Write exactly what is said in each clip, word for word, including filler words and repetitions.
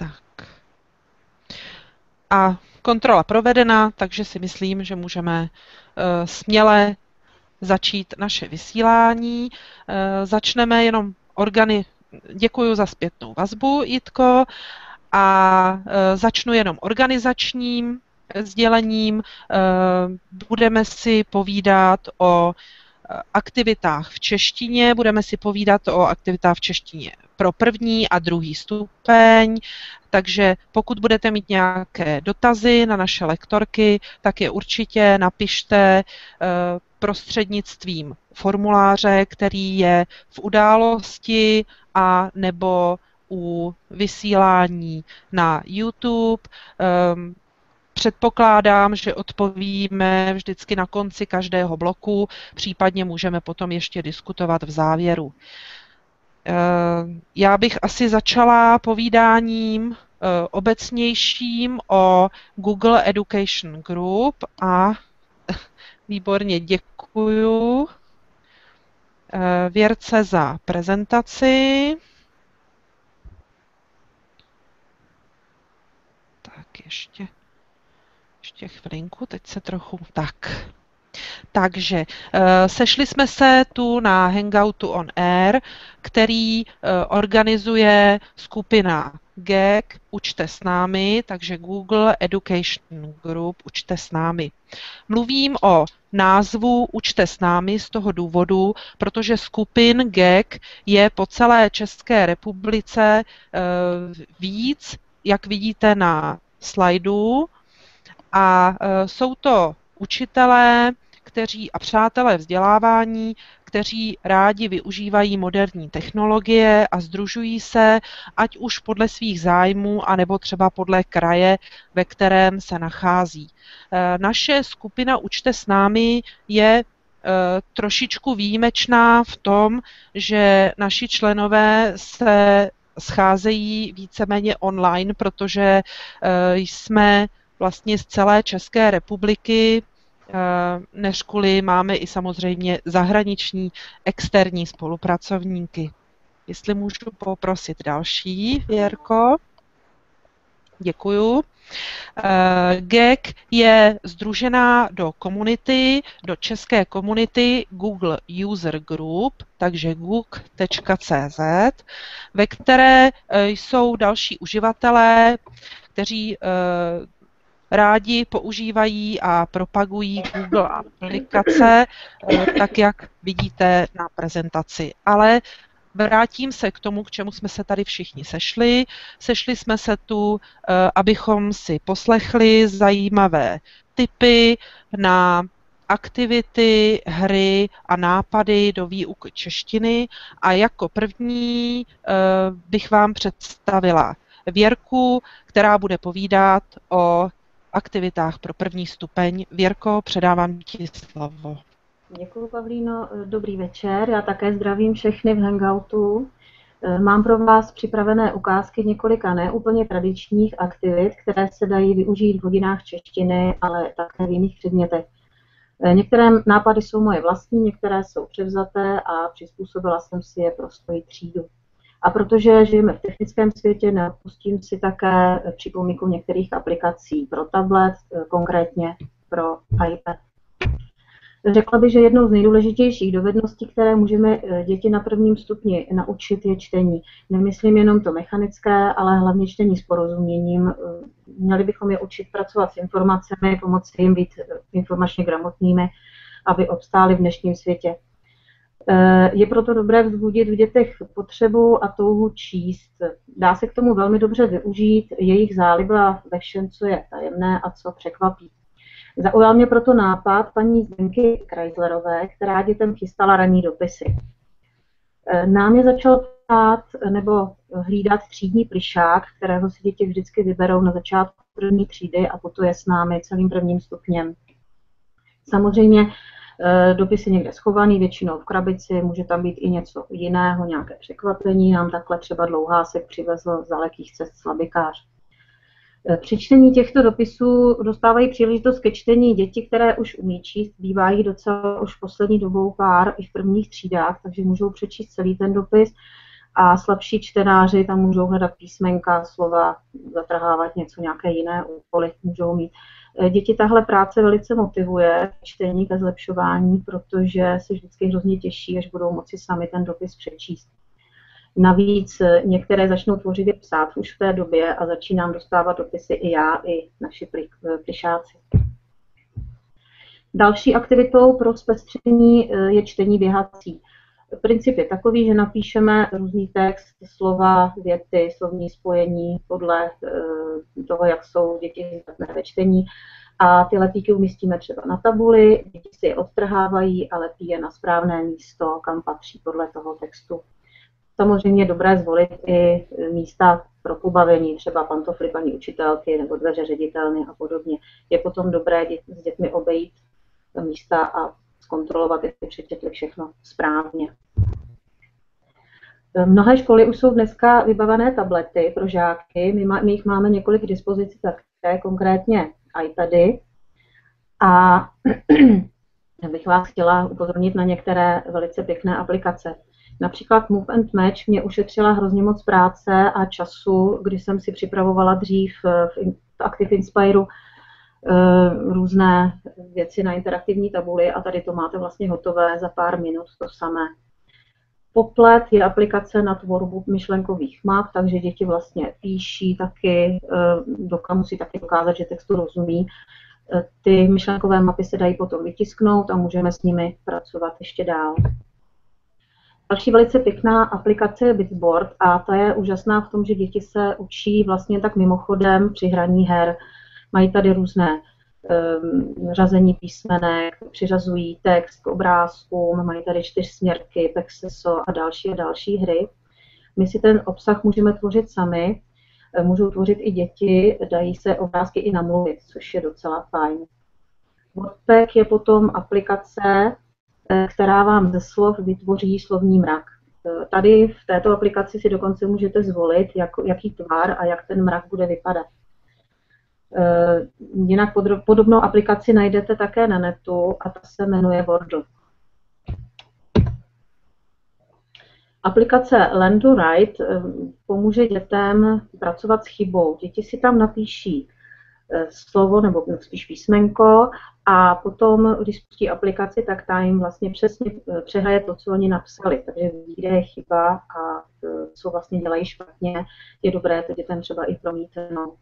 Tak. A kontrola provedena, takže si myslím, že můžeme uh, směle začít naše vysílání. Uh, začneme jenom orgány. Děkuji za zpětnou vazbu, Jitko. A uh, začnu jenom organizačním sdělením. Uh, budeme si povídat o aktivitách v češtině, budeme si povídat o aktivitách v češtině pro první a druhý stupeň, takže pokud budete mít nějaké dotazy na naše lektorky, tak je určitě napište prostřednictvím formuláře, který je v události a nebo u vysílání na YouTube. Předpokládám, že odpovíme vždycky na konci každého bloku, případně můžeme potom ještě diskutovat v závěru. Já bych asi začala povídáním obecnějším o Google Education Group a výborně děkuju Věrce za prezentaci. Tak ještě. Ještě chvilinku, teď se trochu tak. Takže sešli jsme se tu na Hangoutu on Air, který organizuje skupina G E G Učte s námi, takže Google Education Group Učte s námi. Mluvím o názvu Učte s námi z toho důvodu, protože skupin G E G je po celé České republice víc, jak vidíte na slajdu. A jsou to učitelé, kteří a přátelé vzdělávání, kteří rádi využívají moderní technologie a sdružují se, ať už podle svých zájmů, anebo třeba podle kraje, ve kterém se nachází. Naše skupina Učte s námi je trošičku výjimečná v tom, že naši členové se scházejí víceméně online, protože jsme vlastně z celé České republiky, než kvůli máme i samozřejmě zahraniční externí spolupracovníky. Jestli můžu poprosit další, Věrko. Děkuju. G E G je sdružená do komunity, do české komunity Google User Group, takže G U G tečka C Z, ve které jsou další uživatelé, kteří rádi používají a propagují Google aplikace, tak jak vidíte na prezentaci. Ale vrátím se k tomu, k čemu jsme se tady všichni sešli. Sešli jsme se tu, abychom si poslechli zajímavé tipy na aktivity, hry a nápady do výuky češtiny. A jako první bych vám představila Věrku, která bude povídat o aktivitách pro první stupeň. Věrko, předávám ti slovo. Děkuji, Pavlíno. Dobrý večer. Já také zdravím všechny v Hangoutu. Mám pro vás připravené ukázky několika neúplně tradičních aktivit, které se dají využít v hodinách češtiny, ale také v jiných předmětech. Některé nápady jsou moje vlastní, některé jsou převzaté a přizpůsobila jsem si je pro svoji třídu. A protože žijeme v technickém světě, neodpustím si také připomínku některých aplikací pro tablet, konkrétně pro iPad. Řekla bych, že jednou z nejdůležitějších dovedností, které můžeme děti na prvním stupni naučit, je čtení. Nemyslím jenom to mechanické, ale hlavně čtení s porozuměním. Měli bychom je učit pracovat s informacemi, pomoci jim být informačně gramotnými, aby obstáli v dnešním světě. Je proto dobré vzbudit v dětech potřebu a touhu číst. Dá se k tomu velmi dobře využít jejich záliba ve všem, co je tajemné a co překvapí. Zaujal mě proto nápad paní Zdenky Kreislerové, která dětem chystala ranní dopisy. Nám je začal ptát nebo hlídat třídní plyšák, kterého si děti vždycky vyberou na začátku první třídy a putuje s námi celým prvním stupněm. Samozřejmě dopis je někde schovaný, většinou v krabici, může tam být i něco jiného, nějaké překvapení. Nám takhle třeba Dlouhásek přivezl z dalekých cest slabikář. Při čtení těchto dopisů dostávají příležitost ke čtení děti, které už umí číst. Bývá jich docela už poslední dobou pár i v prvních třídách, takže můžou přečíst celý ten dopis a slabší čtenáři tam můžou hledat písmenka, slova, zatrhávat něco, nějaké jiné úkoly můžou mít. Děti tahle práce velice motivuje čtení a zlepšování, protože se vždycky hrozně těší, až budou moci sami ten dopis přečíst. Navíc některé začnou tvořivě psát už v té době a začínám dostávat dopisy i já, i naši plyšáci. Další aktivitou pro zpestření je čtení běhací. Princip je takový, že napíšeme různý text, slova, věty, slovní spojení podle toho, jak jsou děti zdatné ve čtení. A ty lepíky umístíme třeba na tabuli, děti si je odtrhávají a lepí je na správné místo, kam patří podle toho textu. Samozřejmě je dobré zvolit i místa pro pobavení, třeba pantofly paní učitelky nebo dveře ředitelny a podobně. Je potom dobré s dětmi obejít místa a zkontrolovat, jestli přečetli všechno správně. Mnohé školy už jsou dneska vybavené tablety pro žáky. My, my jich máme několik k dispozici také, konkrétně iPady. A bych vás chtěla upozornit na některé velice pěkné aplikace. Například Move and Match mě ušetřila hrozně moc práce a času, když jsem si připravovala dřív v Active Inspiru různé věci na interaktivní tabuli a tady to máte vlastně hotové za pár minut to samé. Poplet je aplikace na tvorbu myšlenkových map, takže děti vlastně píší taky, musí taky dokázat, že textu rozumí. Ty myšlenkové mapy se dají potom vytisknout a můžeme s nimi pracovat ještě dál. Další velice pěkná aplikace je Bitboard a ta je úžasná v tom, že děti se učí vlastně tak mimochodem při hraní her. Mají tady různé um, řazení písmenek, přiřazují text k obrázkům, mají tady čtyřsměrky, pexeso a další a další hry. My si ten obsah můžeme tvořit sami, můžou tvořit i děti, dají se obrázky i namluvit, což je docela fajn. WordPack je potom aplikace, která vám ze slov vytvoří slovní mrak. Tady v této aplikaci si dokonce můžete zvolit, jak, jaký tvar a jak ten mrak bude vypadat. Jinak podobnou aplikaci najdete také na netu a ta se jmenuje Wordu. Aplikace Land to Write pomůže dětem pracovat s chybou. Děti si tam napíší slovo nebo spíš písmenko a potom, když spustí aplikaci, tak ta jim vlastně přesně přehraje to, co oni napsali. Takže kde je chyba a co vlastně dělají špatně, je dobré to dětem třeba i promítnout.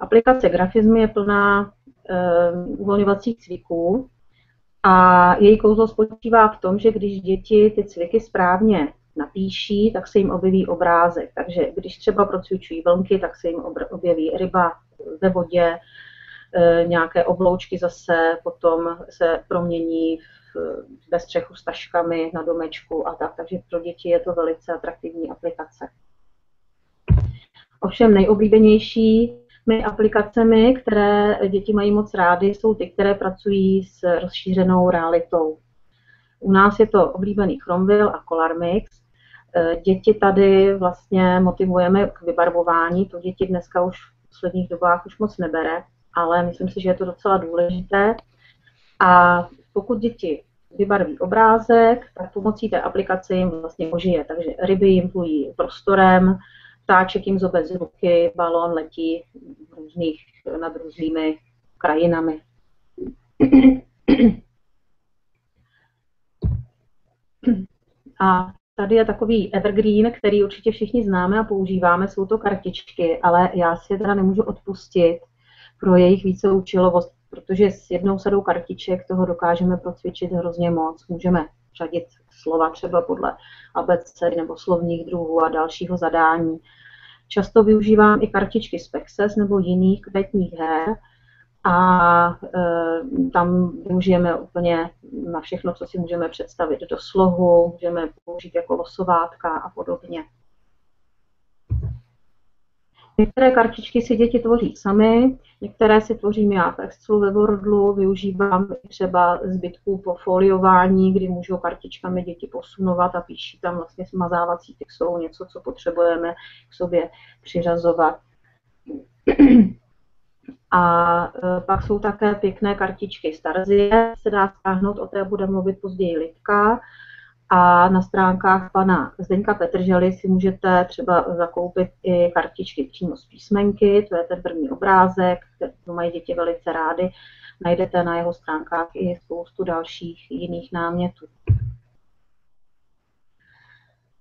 Aplikace Grafismy je plná uh, uvolňovacích cviků a její kouzlo spočívá v tom, že když děti ty cviky správně napíší, tak se jim objeví obrázek. Takže když třeba procvičují vlnky, tak se jim objeví ryba ve vodě, uh, nějaké obloučky zase, potom se promění ve střechu s taškami na domečku a tak. Takže pro děti je to velice atraktivní aplikace. Ovšem nejoblíbenější aplikacemi, které děti mají moc rády, jsou ty, které pracují s rozšířenou realitou. U nás je to oblíbený Chromeville a Color Mix. Děti tady vlastně motivujeme k vybarvování, to děti dneska už v posledních dobách už moc nebere, ale myslím si, že je to docela důležité. A pokud děti vybarví obrázek, tak pomocí té aplikace jim vlastně ožije, takže ryby jim plují prostorem, ptáček jim zobe z ruky, balón letí různých, nad různými krajinami. A tady je takový evergreen, který určitě všichni známe a používáme, jsou to kartičky, ale já si je teda nemůžu odpustit pro jejich víceúčelovost, protože s jednou sadou kartiček toho dokážeme procvičit hrozně moc. Můžeme řadit slova třeba podle abecedy nebo slovních druhů a dalšího zadání. Často využívám i kartičky z Pexes nebo jiných kvetních her a e, tam využijeme úplně na všechno, co si můžeme představit do slohu, můžeme použít jako losovátka a podobně. Některé kartičky si děti tvoří sami, některé si tvořím já v Excelu ve Wordu, využívám třeba zbytků po foliování, kdy můžou kartičkami děti posunovat a píší tam vlastně smazávací textou něco, co potřebujeme k sobě přiřazovat. A pak jsou také pěkné kartičky Starzie, se dá stáhnout, o té bude mluvit později Lidka. A na stránkách pana Zdenka Petržely si můžete třeba zakoupit i kartičky přímo z písmenky, to je ten první obrázek, to mají děti velice rády. Najdete na jeho stránkách i spoustu dalších jiných námětů.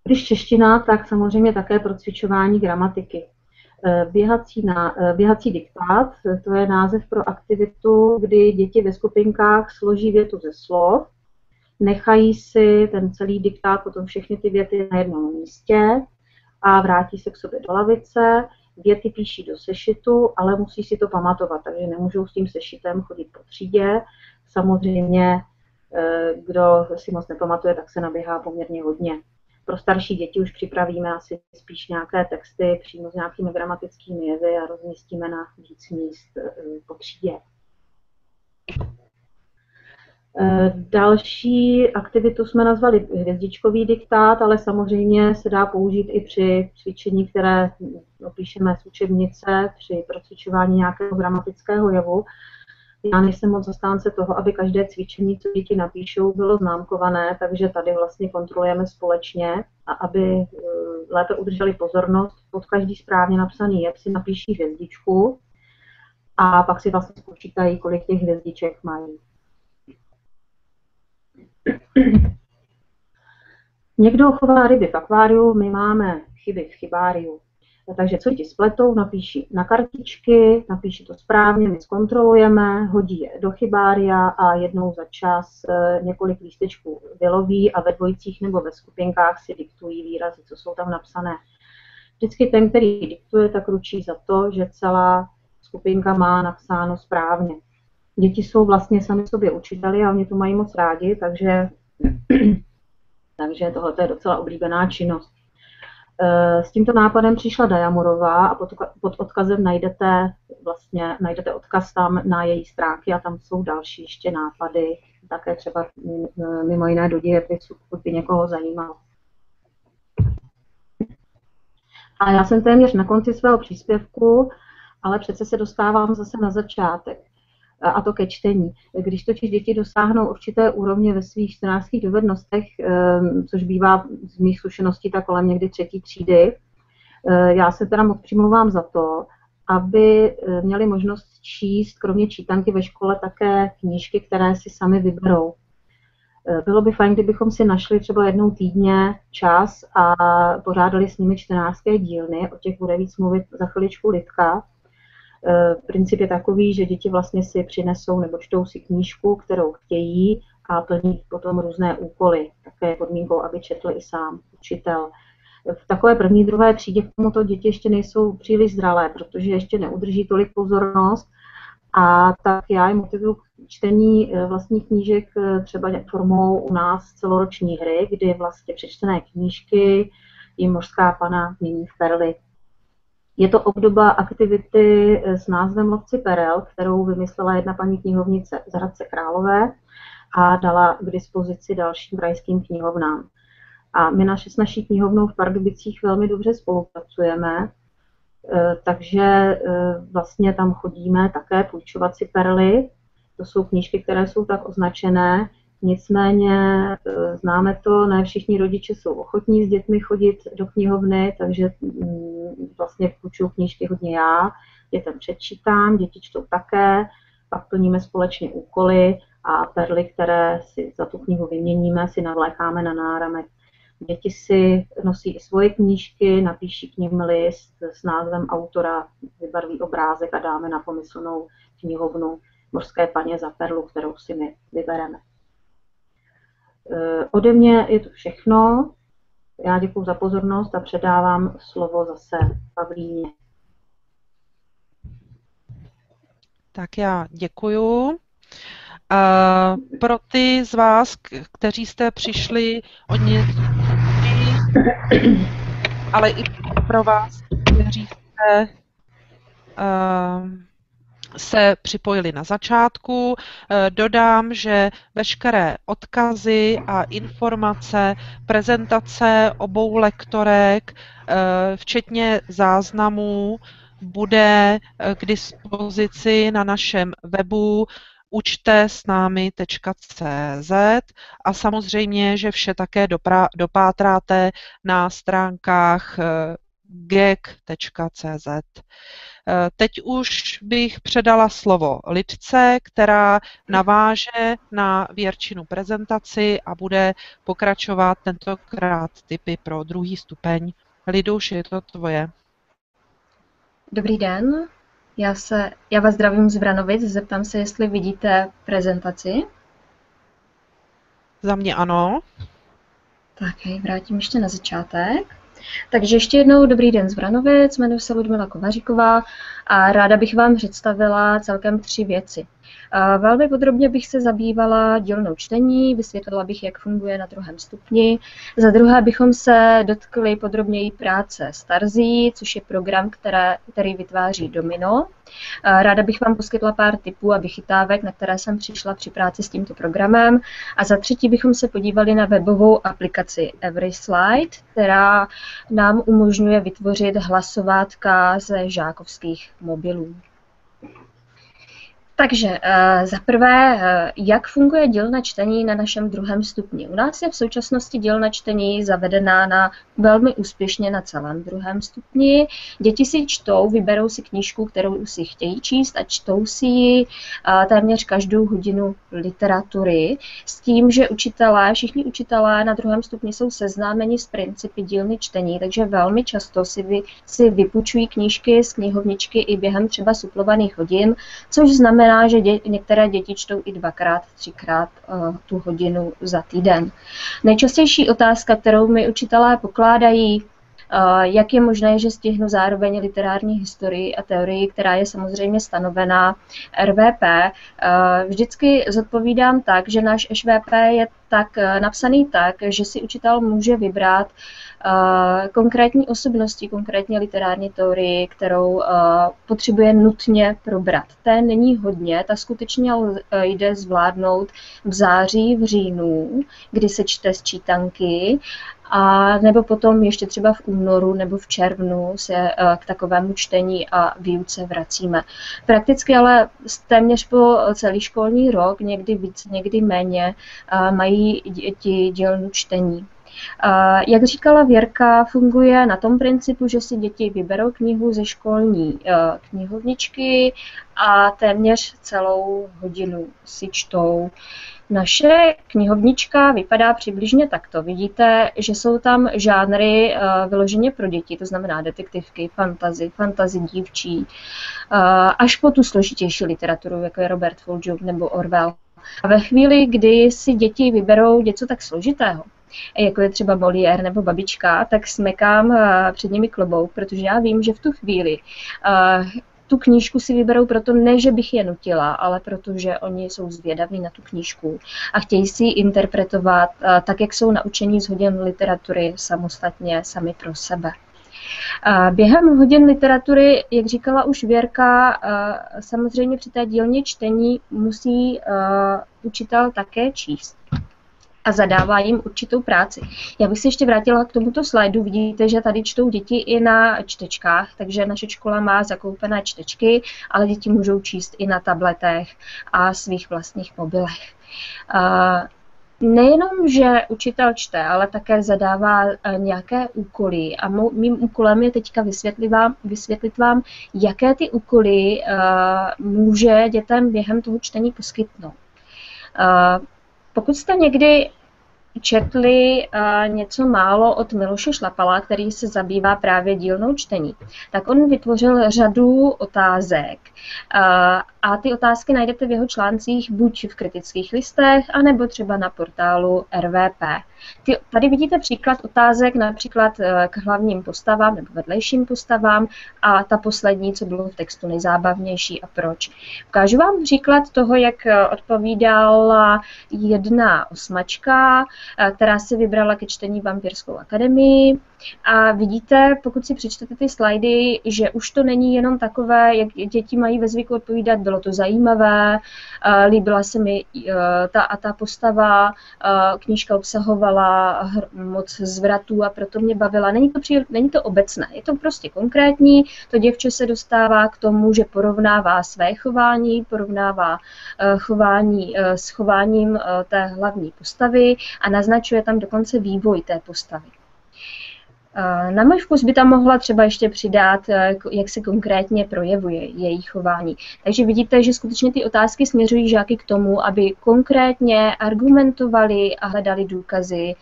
Když čeština, tak samozřejmě také pro cvičování gramatiky. Běhací, na, běhací diktát, to je název pro aktivitu, kdy děti ve skupinkách složí větu ze slov, nechají si ten celý diktát, potom všechny ty věty na jednom místě a vrátí se k sobě do lavice, věty píší do sešitu, ale musí si to pamatovat, takže nemůžou s tím sešitem chodit po třídě. Samozřejmě, kdo si moc nepamatuje, tak se naběhá poměrně hodně. Pro starší děti už připravíme asi spíš nějaké texty přímo s nějakými gramatickými jevy a rozmístíme na víc míst po třídě. Další aktivitu jsme nazvali hvězdičkový diktát, ale samozřejmě se dá použít i při cvičení, které opíšeme z učebnice, při procvičování nějakého gramatického jevu. Já nejsem moc zastánce toho, aby každé cvičení, co děti napíšou, bylo známkované, takže tady vlastně kontrolujeme společně a aby lépe udrželi pozornost, pod každý správně napsaný jev si napíší hvězdičku a pak si vlastně spočítají, kolik těch hvězdiček mají. Někdo chová ryby v akváriu, my máme chyby v chybáriu. Takže co ti spletou, napíší na kartičky, napíší to správně, my zkontrolujeme, hodí je do chybária a jednou za čas několik lístečků vyloví a ve dvojicích nebo ve skupinkách si diktují výrazy, co jsou tam napsané. Vždycky ten, který diktuje, tak ručí za to, že celá skupinka má napsáno správně. Děti jsou vlastně sami sobě učiteli a oni to mají moc rádi, takže, takže tohle je docela oblíbená činnost. S tímto nápadem přišla Dajamurová a pod odkazem najdete, vlastně, najdete odkaz tam na její stránky a tam jsou další ještě nápady, také třeba mimo jiné do dějepisu, pokud by někoho zajímalo. A já jsem téměř na konci svého příspěvku, ale přece se dostávám zase na začátek. A to ke čtení. Když totiž děti dosáhnou určité úrovně ve svých čtenářských dovednostech, což bývá z mých zkušeností tak kolem někdy třetí třídy, já se teda moc přimluvám za to, aby měli možnost číst, kromě čítanky ve škole, také knížky, které si sami vyberou. Bylo by fajn, kdybychom si našli třeba jednou týdně čas a pořádali s nimi čtenářské dílny, o těch bude víc mluvit za chviličku Lidka. Princip je takový, že děti vlastně si přinesou nebo čtou si knížku, kterou chtějí a plní potom různé úkoly. Také podmínkou, aby četl i sám učitel. V takové první, druhé třídě k tomuto děti ještě nejsou příliš zralé, protože ještě neudrží tolik pozornost a tak já je motivuju k čtení vlastních knížek třeba formou u nás celoroční hry, kdy vlastně přečtené knížky jim mořská pana mění v perly. Je to obdoba aktivity s názvem Lovci Perel, kterou vymyslela jedna paní knihovnice z Hradce Králové a dala k dispozici dalším krajským knihovnám. A my naše s naší knihovnou v Pardubicích velmi dobře spolupracujeme, takže vlastně tam chodíme také půjčovat si perly. To jsou knížky, které jsou tak označené, nicméně známe to, ne všichni rodiče jsou ochotní s dětmi chodit do knihovny, takže vlastně půjčuju knížky hodně já, dětem předčítám, děti čtou také, pak plníme společně úkoly a perly, které si za tu knihu vyměníme, si navlékáme na náramek. Děti si nosí i svoje knížky, napíší k nim list s názvem autora, vybarví obrázek a dáme na pomyslnou knihovnu mořské paně za perlu, kterou si my vybereme. Ode mě je to všechno. Já děkuji za pozornost a předávám slovo zase Pavlíně. Tak já děkuju. Pro ty z vás, kteří jste přišli od něj, ale i pro vás, kteří jste se připojili na začátku. Dodám, že veškeré odkazy a informace, prezentace obou lektorek, včetně záznamů, bude k dispozici na našem webu učte s námi tečka cé zet a samozřejmě, že vše také dopra, dopátráte na stránkách gé é gé tečka cé zet. Teď už bych předala slovo Lidce, která naváže na Věrčinu prezentaci a bude pokračovat tentokrát tipy pro druhý stupeň. Liduš, je to tvoje. Dobrý den, já, se, já vás zdravím z Vranovic, zeptám se, jestli vidíte prezentaci. Za mě ano. Tak, hej, vrátím ještě na začátek. Takže ještě jednou dobrý den z Vranovic, jmenuji se Ludmila Kovaříková a ráda bych vám představila celkem tři věci. Velmi podrobně bych se zabývala dílnou čtení, vysvětlila bych, jak funguje na druhém stupni. Za druhé bychom se dotkli podrobněji práce Starzie, což je program, které, který vytváří domino. Ráda bych vám poskytla pár tipů a vychytávek, na které jsem přišla při práci s tímto programem. A za třetí bychom se podívali na webovou aplikaci EverySlide, která nám umožňuje vytvořit hlasovátka ze žákovských mobilů. Takže za prvé, jak funguje dílna čtení na našem druhém stupni? U nás je v současnosti dílna čtení zavedená na, velmi úspěšně na celém druhém stupni. Děti si čtou, vyberou si knížku, kterou si chtějí číst a čtou si ji téměř každou hodinu literatury. S tím, že učitelé, všichni učitelé na druhém stupni jsou seznámeni s principy dílny čtení, takže velmi často si, vy, si vypůjčují knížky z knihovničky i během třeba suplovaných hodin, což znamená, že dě, některé děti čtou i dvakrát, třikrát uh, tu hodinu za týden. Nejčastější otázka, kterou mi učitelé pokládají, uh, jak je možné, že stihnu zároveň literární historii a teorii, která je samozřejmě stanovená er vé pé. Uh, vždycky zodpovídám tak, že náš ŠVP je tak uh, napsaný tak, že si učitel může vybrat uh, konkrétní osobnosti, konkrétně literární teorii, kterou uh, potřebuje nutně probrat. Té není hodně, ta skutečně jde zvládnout v září, v říjnu, kdy se čte sčítanky, a nebo potom ještě třeba v únoru nebo v červnu se uh, k takovému čtení a výuce vracíme. Prakticky ale téměř po celý školní rok, někdy víc, někdy méně, uh, mají děti dílnu čtení. Jak říkala Věrka, funguje na tom principu, že si děti vyberou knihu ze školní knihovničky a téměř celou hodinu si čtou. Naše knihovnička vypadá přibližně takto. Vidíte, že jsou tam žánry vyloženě pro děti, to znamená detektivky, fantasy, fantasy dívčí, až po tu složitější literaturu, jako je Robert Fulghum nebo Orwell. A ve chvíli, kdy si děti vyberou něco tak složitého, jako je třeba Molière nebo Babička, tak smekám před nimi klobouk, protože já vím, že v tu chvíli uh, tu knížku si vyberou proto, ne, že bych je nutila, ale protože oni jsou zvědaví na tu knížku a chtějí si ji interpretovat uh, tak, jak jsou naučení z hodin literatury samostatně, sami pro sebe. Během hodin literatury, jak říkala už Věrka, samozřejmě při té dílně čtení musí učitel také číst a zadává jim určitou práci. Já bych se ještě vrátila k tomuto slajdu. Vidíte, že tady čtou děti i na čtečkách, takže naše škola má zakoupené čtečky, ale děti můžou číst i na tabletech a svých vlastních mobilech. Nejenom, že učitel čte, ale také zadává nějaké úkoly a mým úkolem je teďka vysvětlit vám, vysvětlit vám jaké ty úkoly uh, může dětem během toho čtení poskytnout. Uh, pokud jste někdy četli uh, něco málo od Miloše Šlapala, který se zabývá právě dílnou čtení, tak on vytvořil řadu otázek uh, a ty otázky najdete v jeho článcích buď v kritických listech, anebo třeba na portálu er vé pé. Ty, tady vidíte příklad otázek například k hlavním postavám nebo vedlejším postavám a ta poslední, co bylo v textu nejzábavnější a proč. Ukážu vám příklad toho, jak odpovídala jedna osmačka, která si vybrala ke čtení Vampírskou akademii. A vidíte, pokud si přečtete ty slajdy, že už to není jenom takové, jak děti mají ve zvyku odpovídat, bylo to zajímavé, líbila se mi ta a ta postava, knížka obsahovala moc zvratů a proto mě bavila. Není to, příliš, není to obecné, je to prostě konkrétní, to děvče se dostává k tomu, že porovnává své chování, porovnává chování s chováním té hlavní postavy a naznačuje tam dokonce vývoj té postavy. Na můj vkus by tam mohla třeba ještě přidat, jak se konkrétně projevuje její chování. Takže vidíte, že skutečně ty otázky směřují žáky k tomu, aby konkrétně argumentovali a hledali důkazy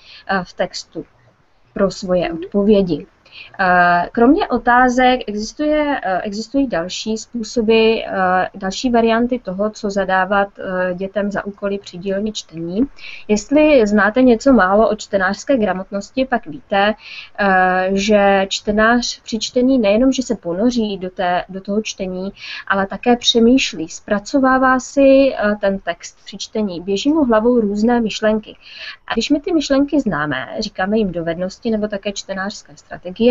v textu pro svoje odpovědi. Kromě otázek existuje, existují další způsoby, další varianty toho, co zadávat dětem za úkoly při dílně čtení. Jestli znáte něco málo o čtenářské gramotnosti, pak víte, že čtenář při čtení nejenom, že se ponoří do, té, do toho čtení, ale také přemýšlí, zpracovává si ten text při čtení, běží mu hlavou různé myšlenky. A když my ty myšlenky známe, říkáme jim dovednosti nebo také čtenářské strategie,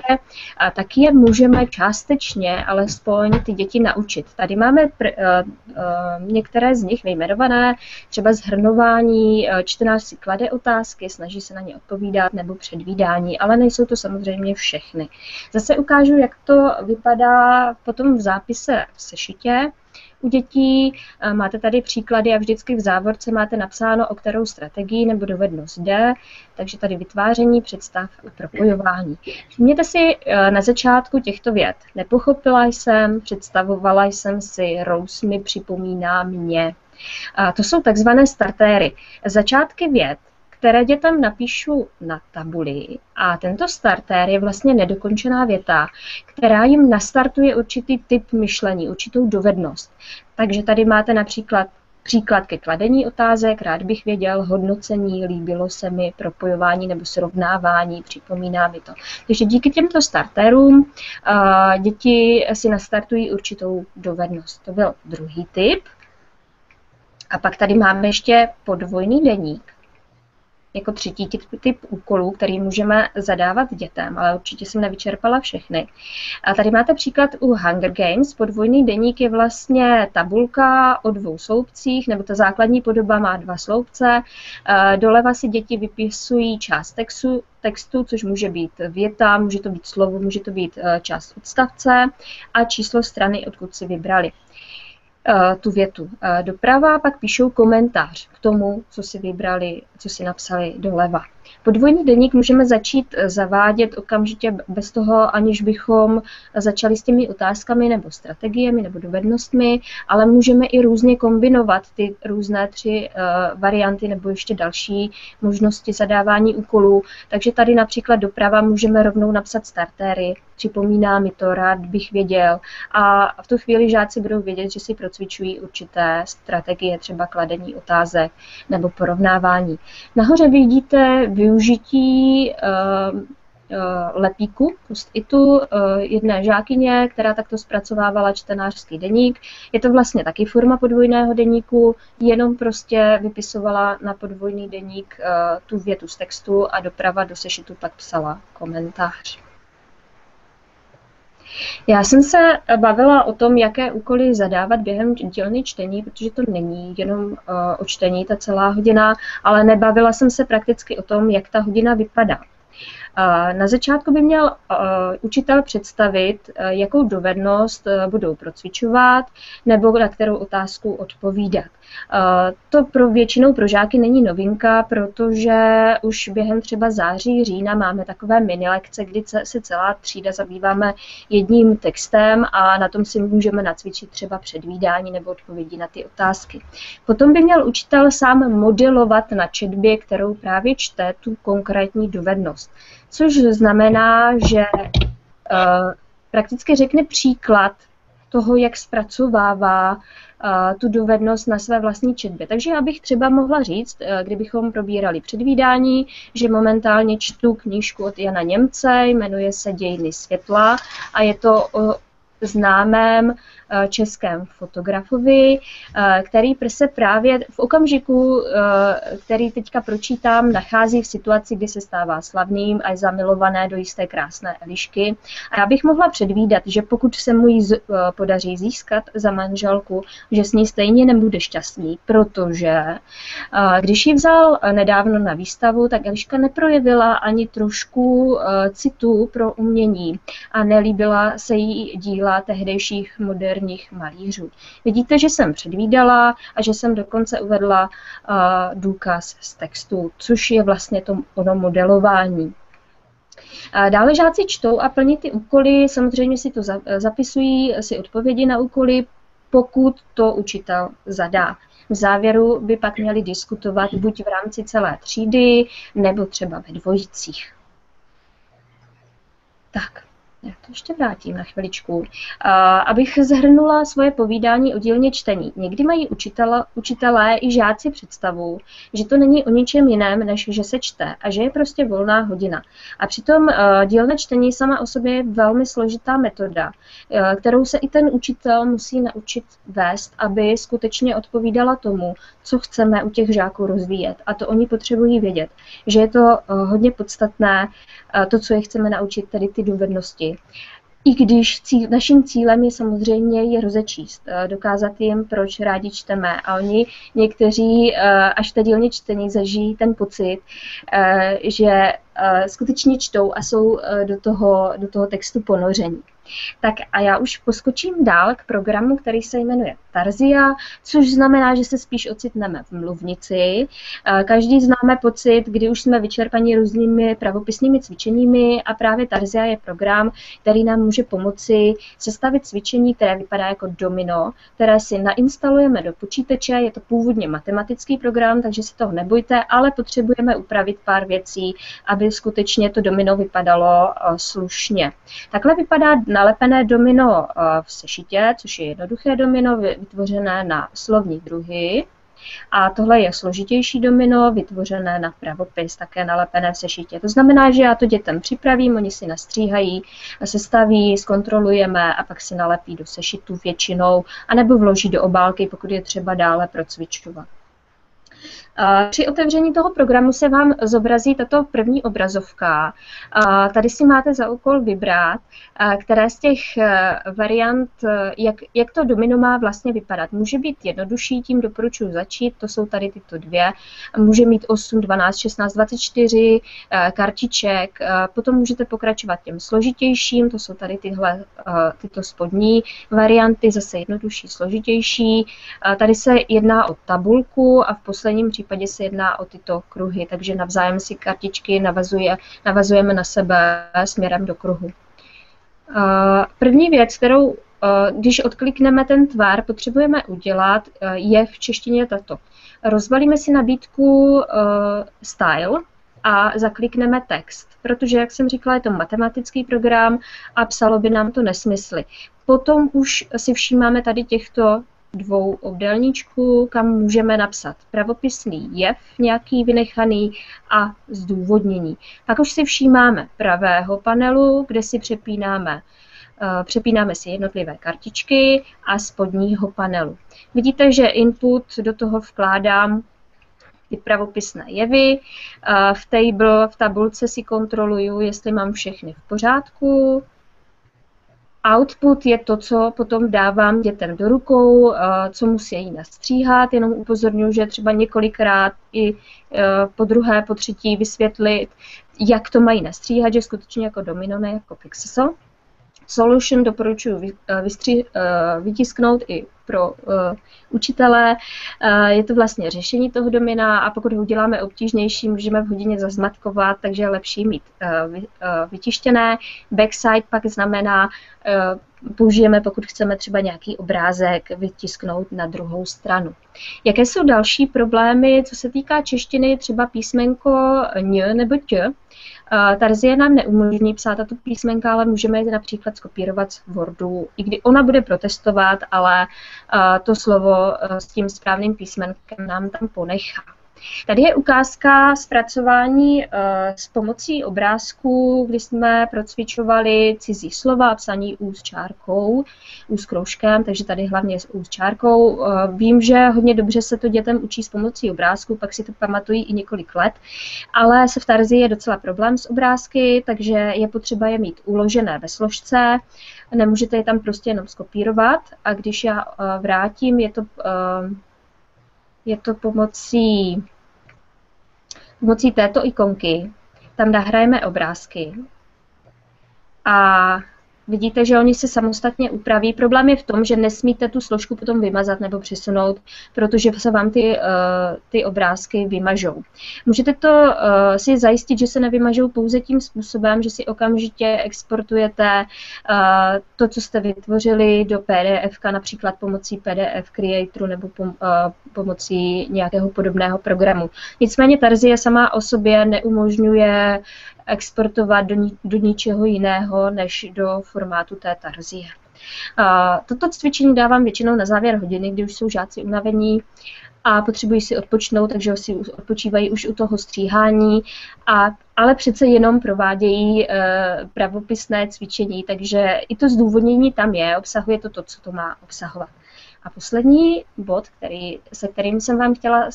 a taky je můžeme částečně alespoň ty děti naučit. Tady máme pr, uh, uh, některé z nich vyjmenované, třeba zhrnování, uh, čtenář si klade otázky, snaží se na ně odpovídat nebo předvídání, ale nejsou to samozřejmě všechny. Zase ukážu, jak to vypadá potom v zápise v sešitě. U dětí máte tady příklady a vždycky v závorce máte napsáno, o kterou strategii nebo dovednost jde, takže tady vytváření, představ a propojování. Všimněte si na začátku těchto vět. Nepochopila jsem, představovala jsem si, Rous mi připomíná mě. A to jsou takzvané startéry. Začátky vět, které dětem napíšu na tabuli, a tento startér je vlastně nedokončená věta, která jim nastartuje určitý typ myšlení, určitou dovednost. Takže tady máte například příklad ke kladení otázek, rád bych věděl, hodnocení, líbilo se mi, propojování nebo srovnávání, připomíná mi to. Takže díky těmto startérům děti si nastartují určitou dovednost. To byl druhý typ. A pak tady máme ještě podvojný deník. Jako třetí typ úkolů, který můžeme zadávat dětem, ale určitě jsem nevyčerpala všechny. A tady máte příklad u Hunger Games. Podvojný deník je vlastně tabulka o dvou sloupcích, nebo ta základní podoba má dva sloupce. Doleva si děti vypisují část textu, textu, což může být věta, může to být slovo, může to být část odstavce a číslo strany, odkud si vybrali tu větu. Doprava pak píšou komentář k tomu, co si vybrali, co si napsali doleva. Podvojný deník můžeme začít zavádět okamžitě bez toho, aniž bychom začali s těmi otázkami nebo strategiemi nebo dovednostmi, ale můžeme i různě kombinovat ty různé tři varianty nebo ještě další možnosti zadávání úkolů. Takže tady například doprava můžeme rovnou napsat startéry, připomíná mi to, rád bych věděl. A v tu chvíli žáci budou vědět, že si procvičují určité strategie, třeba kladení otázek nebo porovnávání. Nahoře vidíte využití uh, uh, lepíku, post-itu, uh, jedné žákyně, která takto zpracovávala čtenářský deník. Je to vlastně taky forma podvojného deníku, jenom prostě vypisovala na podvojný deník uh, tu větu z textu a doprava do sešitu pak psala komentář. Já jsem se bavila o tom, jaké úkoly zadávat během dílny čtení, protože to není jenom o čtení ta celá hodina, ale nebavila jsem se prakticky o tom, jak ta hodina vypadá. Na začátku by měl učitel představit, jakou dovednost budou procvičovat nebo na kterou otázku odpovídat. To pro většinou pro žáky není novinka, protože už během třeba září, října máme takové mini lekce, kdy se celá třída zabýváme jedním textem a na tom si můžeme nacvičit třeba předvídání nebo odpovědi na ty otázky. Potom by měl učitel sám modelovat na četbě, kterou právě čte, tu konkrétní dovednost. Což znamená, že uh, prakticky řekne příklad toho, jak zpracovává uh, tu dovednost na své vlastní četbě. Takže já bych třeba mohla říct, uh, kdybychom probírali předvídání, že momentálně čtu knížku od Jana Němce, jmenuje se Dějiny světla a je to o známém českém fotografovi, který se právě v okamžiku, který teďka pročítám, nachází v situaci, kdy se stává slavným a je zamilované do jisté krásné Elišky. A já bych mohla předvídat, že pokud se mu ji podaří získat za manželku, že s ní stejně nebude šťastný, protože když ji vzal nedávno na výstavu, tak Eliška neprojevila ani trošku citu pro umění a nelíbila se jí díla tehdejších moderních malířů. Vidíte, že jsem předvídala a že jsem dokonce uvedla důkaz z textu, což je vlastně to ono modelování. Dále žáci čtou a plní ty úkoly, samozřejmě si to zapisují, si odpovědi na úkoly, pokud to učitel zadá. V závěru by pak měli diskutovat buď v rámci celé třídy, nebo třeba ve dvojicích. Tak, já to ještě vrátím na chviličku. Abych zhrnula svoje povídání o dílně čtení. Někdy mají učitel, učitelé i žáci představu, že to není o ničem jiném, než že se čte a že je prostě volná hodina. A přitom dílné čtení sama o sobě je velmi složitá metoda, kterou se i ten učitel musí naučit vést, aby skutečně odpovídala tomu, co chceme u těch žáků rozvíjet. A to oni potřebují vědět, že je to hodně podstatné, to, co je chceme naučit, tedy ty dovednosti. I když cíl, naším cílem je samozřejmě je rozečíst, dokázat jim, proč rádi čteme. A oni někteří až ta dílně čtení zažijí ten pocit, že skutečně čtou a jsou do toho, do toho textu ponoření. Tak a já už poskočím dál k programu, který se jmenuje Tarsia, což znamená, že se spíš ocitneme v mluvnici. Každý známe pocit, kdy už jsme vyčerpaní různými pravopisnými cvičeními a právě Tarsia je program, který nám může pomoci sestavit cvičení, které vypadá jako domino, které si nainstalujeme do počítače. Je to původně matematický program, takže se toho nebojte, ale potřebujeme upravit pár věcí, aby skutečně to domino vypadalo slušně. Takhle vypadá nalepené domino v sešitě, což je jednoduché domino vytvořené na slovní druhy. A tohle je složitější domino vytvořené na pravopis, také nalepené v sešitě. To znamená, že já to dětem připravím, oni si nastříhají, sestaví, zkontrolujeme a pak si nalepí do sešitu většinou, anebo vloží do obálky, pokud je třeba dále procvičovat. Při otevření toho programu se vám zobrazí tato první obrazovka. Tady si máte za úkol vybrat, které z těch variant, jak, jak to domino má vlastně vypadat. Může být jednodušší, tím doporučuji začít, to jsou tady tyto dvě. Může mít osm, dvanáct, šestnáct, dvacet čtyři kartiček, potom můžete pokračovat těm složitějším, to jsou tady tyhle, tyto spodní varianty, zase jednodušší, složitější. Tady se jedná o tabulku a v posledním případě V případě se jedná o tyto kruhy, takže navzájem si kartičky navazuje, navazujeme na sebe směrem do kruhu. První věc, kterou, když odklikneme ten tvar, potřebujeme udělat, je v češtině tato. Rozbalíme si nabídku Style a zaklikneme text, protože, jak jsem říkala, je to matematický program a psalo by nám to nesmysly. Potom už si všímáme tady těchto dvou obdélníčků, kam můžeme napsat pravopisný jev, nějaký vynechaný a zdůvodnění. Pak už si všímáme pravého panelu, kde si přepínáme, přepínáme si jednotlivé kartičky a spodního panelu. Vidíte, že input do toho vkládám ty pravopisné jevy. V table, v tabulce si kontroluju, jestli mám všechny v pořádku. Output je to, co potom dávám dětem do rukou, co musí jí nastříhat, jenom upozorňuji, že třeba několikrát i po druhé, po třetí vysvětlit, jak to mají nastříhat, že skutečně jako domino, ne jako pixel. Solution doporučuji vytisknout i pro učitele. Je to vlastně řešení toho domina a pokud ho uděláme obtížnější, můžeme v hodině zazmatkovat, takže je lepší mít vytištěné. Backside pak znamená, použijeme, pokud chceme třeba nějaký obrázek vytisknout na druhou stranu. Jaké jsou další problémy, co se týká češtiny, třeba písmenko ň nebo ť? Tarsie nám neumožní psát tato písmenka, ale můžeme je například skopírovat z Wordu, i kdy ona bude protestovat, ale to slovo s tím správným písmenkem nám tam ponechá. Tady je ukázka zpracování s pomocí obrázků, kdy jsme procvičovali cizí slova, psaní úz čárkou, úz kroužkem, takže tady hlavně s úz čárkou. Vím, že hodně dobře se to dětem učí s pomocí obrázků, pak si to pamatují i několik let, ale se v Tarzii je docela problém s obrázky, takže je potřeba je mít uložené ve složce, nemůžete je tam prostě jenom skopírovat a když já vrátím, je to... Je to pomocí, pomocí této ikonky. Tam nahrajeme obrázky. A vidíte, že oni se samostatně upraví. Problém je v tom, že nesmíte tu složku potom vymazat nebo přesunout, protože se vám ty, ty obrázky vymažou. Můžete to si zajistit, že se nevymažou pouze tím způsobem, že si okamžitě exportujete to, co jste vytvořili do pé dé ef, například pomocí pé dé ef Creatoru nebo pomocí nějakého podobného programu. Nicméně Tarzie sama o sobě neumožňuje exportovat do, ni do ničeho jiného, než do formátu té Tarzie. A toto cvičení dávám většinou na závěr hodiny, kdy už jsou žáci unavení a potřebují si odpočnout, takže si odpočívají už u toho stříhání, a, ale přece jenom provádějí e, pravopisné cvičení, takže i to zdůvodnění tam je, obsahuje to to, co to má obsahovat. A poslední bod, který, se kterým jsem, vám chtěla,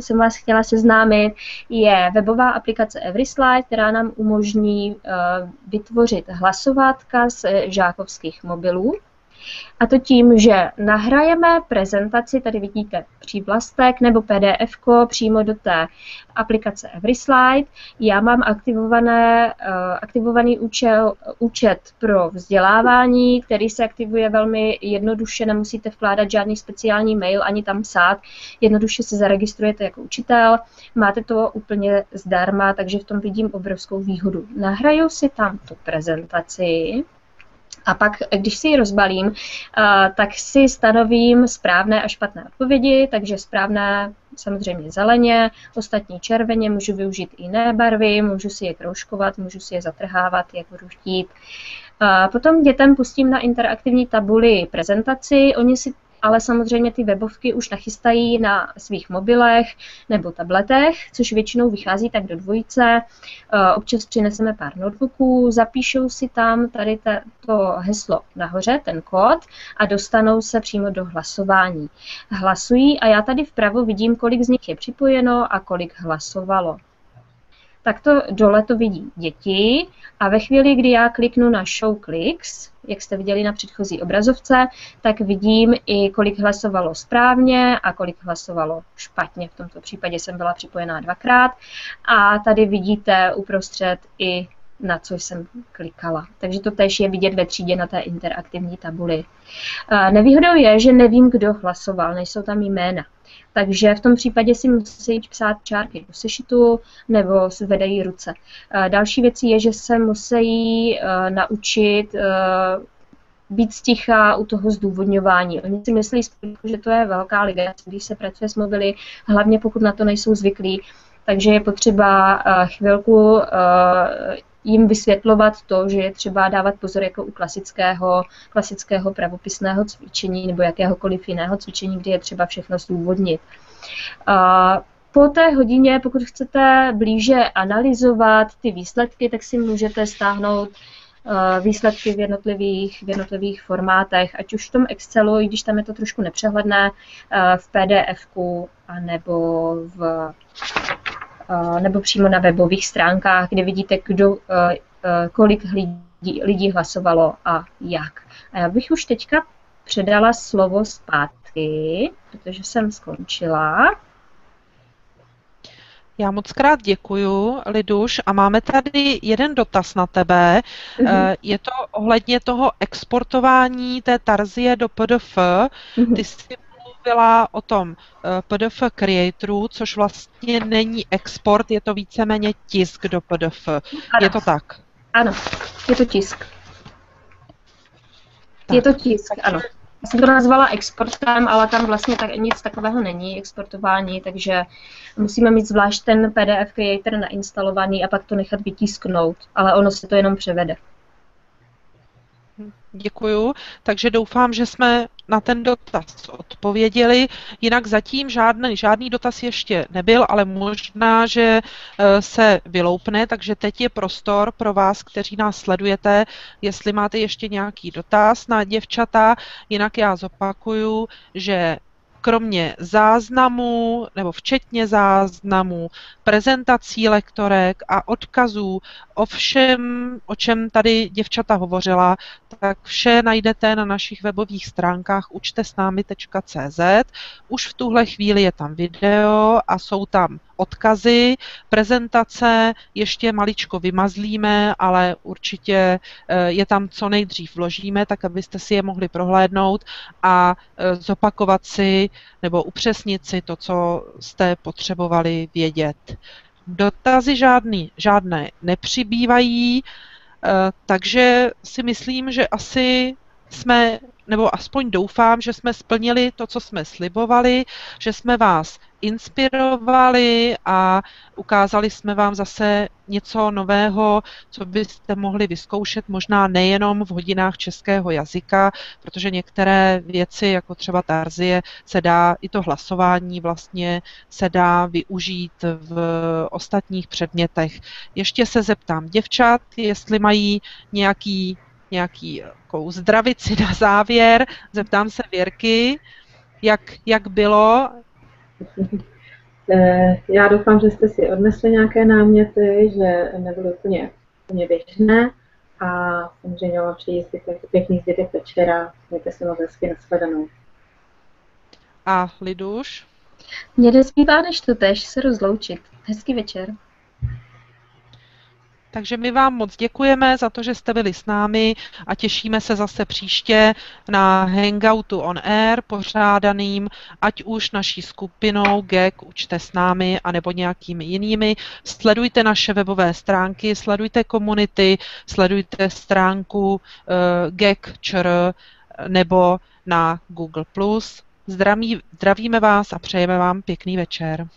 jsem vás chtěla seznámit, je webová aplikace EverySlide, která nám umožní vytvořit hlasovátka z žákovských mobilů. A to tím, že nahrajeme prezentaci, tady vidíte přívlastek nebo pé dé ef přímo do té aplikace EverySlide. Já mám aktivované, aktivovaný účel, účet pro vzdělávání, který se aktivuje velmi jednoduše, nemusíte vkládat žádný speciální mail ani tam psát, jednoduše se zaregistrujete jako učitel, máte to úplně zdarma, takže v tom vidím obrovskou výhodu. Nahraju si tam tu prezentaci. A pak, když si ji rozbalím, tak si stanovím správné a špatné odpovědi, takže správné samozřejmě zeleně, ostatní červeně, můžu využít jiné barvy, můžu si je kroužkovat, můžu si je zatrhávat, jak budu chtít. Potom dětem pustím na interaktivní tabuli prezentaci, oni si ale samozřejmě ty webovky už nachystají na svých mobilech nebo tabletech, což většinou vychází tak do dvojice. Občas přineseme pár notebooků, zapíšou si tam tady to heslo nahoře, ten kód, a dostanou se přímo do hlasování. Hlasují a já tady vpravo vidím, kolik z nich je připojeno a kolik hlasovalo. Takto dole to vidí děti a ve chvíli, kdy já kliknu na Show Clicks, jak jste viděli na předchozí obrazovce, tak vidím i, kolik hlasovalo správně a kolik hlasovalo špatně. V tomto případě jsem byla připojená dvakrát a tady vidíte uprostřed i, na co jsem klikala. Takže to též je vidět ve třídě na té interaktivní tabuli. Nevýhodou je, že nevím, kdo hlasoval, nejsou tam jména. Takže v tom případě si musí psát čárky do sešitu nebo zvedají ruce. Další věcí je, že se musí naučit být sticha u toho zdůvodňování. Oni si myslí, že to je velká legrace, když se pracuje s mobily, hlavně pokud na to nejsou zvyklí. Takže je potřeba chvilku jim vysvětlovat to, že je třeba dávat pozor jako u klasického, klasického pravopisného cvičení nebo jakéhokoliv jiného cvičení, kde je třeba všechno zdůvodnit. Po té hodině, pokud chcete blíže analyzovat ty výsledky, tak si můžete stáhnout výsledky v jednotlivých, v jednotlivých formátech, ať už v tom Excelu, i když tam je to trošku nepřehledné, v pé dé efku a nebo v... nebo přímo na webových stránkách, kde vidíte, kdo, kolik lidí, lidí hlasovalo a jak. A já bych už teďka předala slovo zpátky, protože jsem skončila. Já moc krát děkuju, Liduš, a máme tady jeden dotaz na tebe. Mm-hmm. Je to ohledně toho exportování té Tarzie do pé dé ef. Mm-hmm. Ty jsi byla o tom pé dé ef Creatoru, což vlastně není export, je to víceméně tisk do pé dé ef. Ano. Je to tak? Ano, je to tisk. Tak. Je to tisk, ano. Já jsem to nazvala exportem, ale tam vlastně tak, nic takového není, exportování, takže musíme mít zvlášť ten pé dé ef Creator nainstalovaný a pak to nechat vytisknout, ale ono se to jenom převede. Děkuju. Takže doufám, že jsme na ten dotaz odpověděli. Jinak zatím žádný, žádný dotaz ještě nebyl, ale možná, že se vyloupne, takže teď je prostor pro vás, kteří nás sledujete, jestli máte ještě nějaký dotaz na děvčata. Jinak já zopakuju, že kromě záznamů, nebo včetně záznamů, prezentací lektorek a odkazů o všem, o čem tady děvčata hovořila, tak vše najdete na našich webových stránkách učte s námi tečka cé zet. Už v tuhle chvíli je tam video a jsou tam odkazy, prezentace, ještě maličko vymazlíme, ale určitě je tam co nejdřív vložíme, tak abyste si je mohli prohlédnout a zopakovat si nebo upřesnit si to, co jste potřebovali vědět. Dotazy žádný, žádné nepřibývají, takže si myslím, že asi jsme, nebo aspoň doufám, že jsme splnili to, co jsme slibovali, že jsme vás inspirovali a ukázali jsme vám zase něco nového, co byste mohli vyzkoušet možná nejenom v hodinách českého jazyka, protože některé věci, jako třeba Tarzie, se dá, i to hlasování vlastně se dá využít v ostatních předmětech. Ještě se zeptám děvčat, jestli mají nějaký nějaký zdravici na závěr. Zeptám se Věrky, jak, jak bylo. Já doufám, že jste si odnesli nějaké náměty, že nebyly úplně, úplně běžné a samozřejmě vám přeji pěkný zbytek večera. Mějte se moc hezky, nashledanou. A Liduš? Mně nezbývá než to též se rozloučit. Hezký večer. Takže my vám moc děkujeme za to, že jste byli s námi a těšíme se zase příště na Hangoutu on Air pořádaným ať už naší skupinou G E G Učte s námi anebo nějakými jinými. Sledujte naše webové stránky, sledujte komunity, sledujte stránku G E G tečka cé er nebo na Google plus. Zdravíme vás a přejeme vám pěkný večer.